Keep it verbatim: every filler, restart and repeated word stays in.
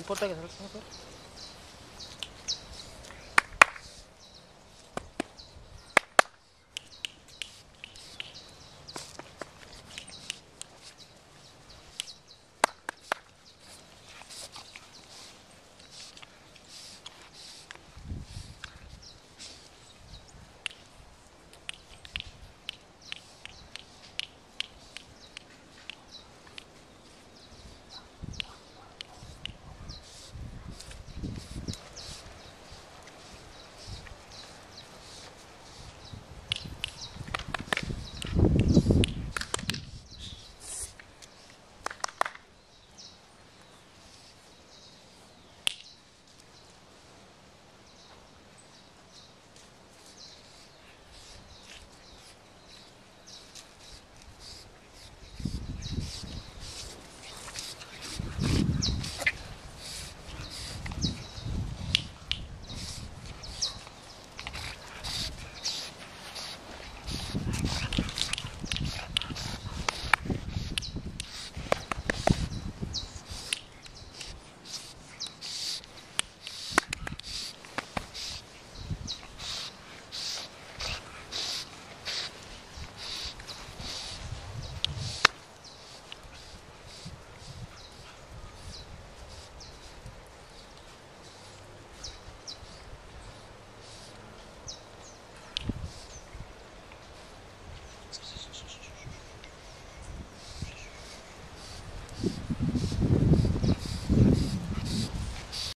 랭포 따게 살짝 해서